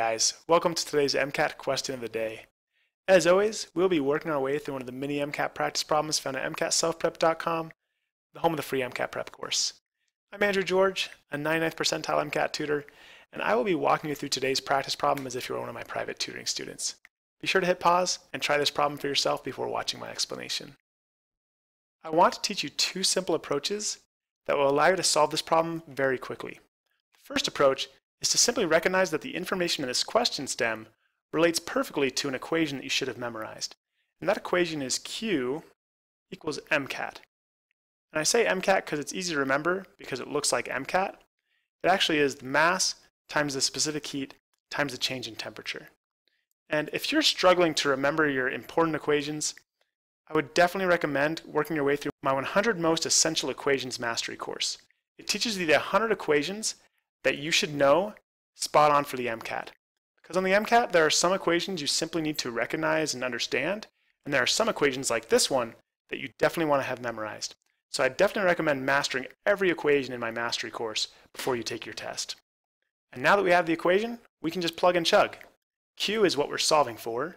guys, welcome to today's MCAT question of the day. As always, we'll be working our way through one of the mini MCAT practice problems found at MCATSelfPrep.com, the home of the free MCAT prep course. I'm Andrew George, a 99th percentile MCAT tutor, and I will be walking you through today's practice problem as if you were one of my private tutoring students. Be sure to hit pause and try this problem for yourself before watching my explanation. I want to teach you two simple approaches that will allow you to solve this problem very quickly. The first approach is to simply recognize that the information in this question stem relates perfectly to an equation that you should have memorized. And that equation is Q equals MCAT. And I say MCAT because it's easy to remember because it looks like MCAT. It actually is the mass times the specific heat times the change in temperature. And if you're struggling to remember your important equations, I would definitely recommend working your way through my 100 Most Essential Equations Mastery course. It teaches you the 100 equations that you should know spot on for the MCAT. Because on the MCAT, there are some equations you simply need to recognize and understand, and there are some equations like this one that you definitely want to have memorized. So I definitely recommend mastering every equation in my mastery course before you take your test. And now that we have the equation, we can just plug and chug. Q is what we're solving for.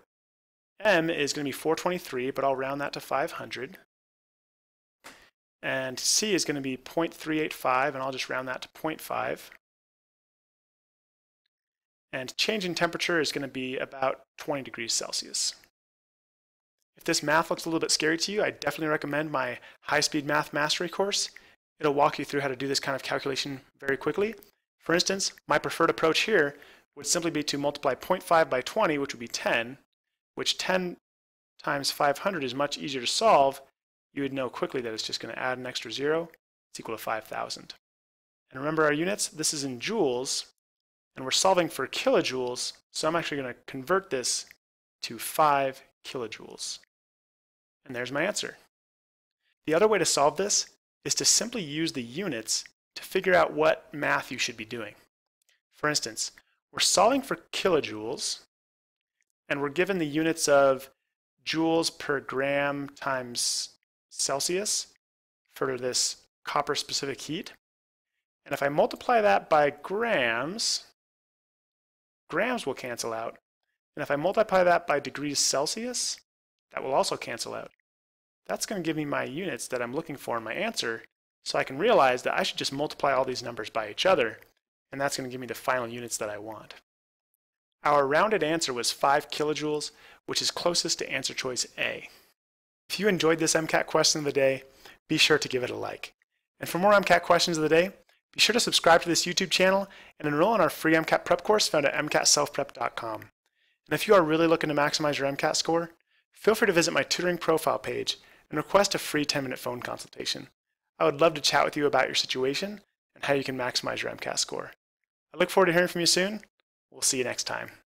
M is going to be 423, but I'll round that to 500. And C is going to be 0.385, and I'll just round that to 0.5. And change in temperature is going to be about 20 degrees Celsius. If this math looks a little bit scary to you, I definitely recommend my high-speed math mastery course. It'll walk you through how to do this kind of calculation very quickly. For instance, my preferred approach here would simply be to multiply 0.5 by 20, which would be 10, which 10 times 500 is much easier to solve. You would know quickly that it's just going to add an extra zero. It's equal to 5,000. And remember our units, this is in joules. And we're solving for kilojoules, so I'm actually going to convert this to 5 kilojoules. And there's my answer. The other way to solve this is to simply use the units to figure out what math you should be doing. For instance, we're solving for kilojoules, and we're given the units of joules per gram times Celsius for this copper-specific heat. And if I multiply that by grams, grams will cancel out, and if I multiply that by degrees Celsius, that will also cancel out. That's going to give me my units that I'm looking for in my answer, so I can realize that I should just multiply all these numbers by each other, and that's going to give me the final units that I want. Our rounded answer was 5 kilojoules, which is closest to answer choice A. If you enjoyed this MCAT question of the day, be sure to give it a like. And for more MCAT questions of the day, be sure to subscribe to this YouTube channel and enroll in our free MCAT prep course found at MCATSelfPrep.com. And if you are really looking to maximize your MCAT score, feel free to visit my tutoring profile page and request a free 10-minute phone consultation. I would love to chat with you about your situation and how you can maximize your MCAT score. I look forward to hearing from you soon. We'll see you next time.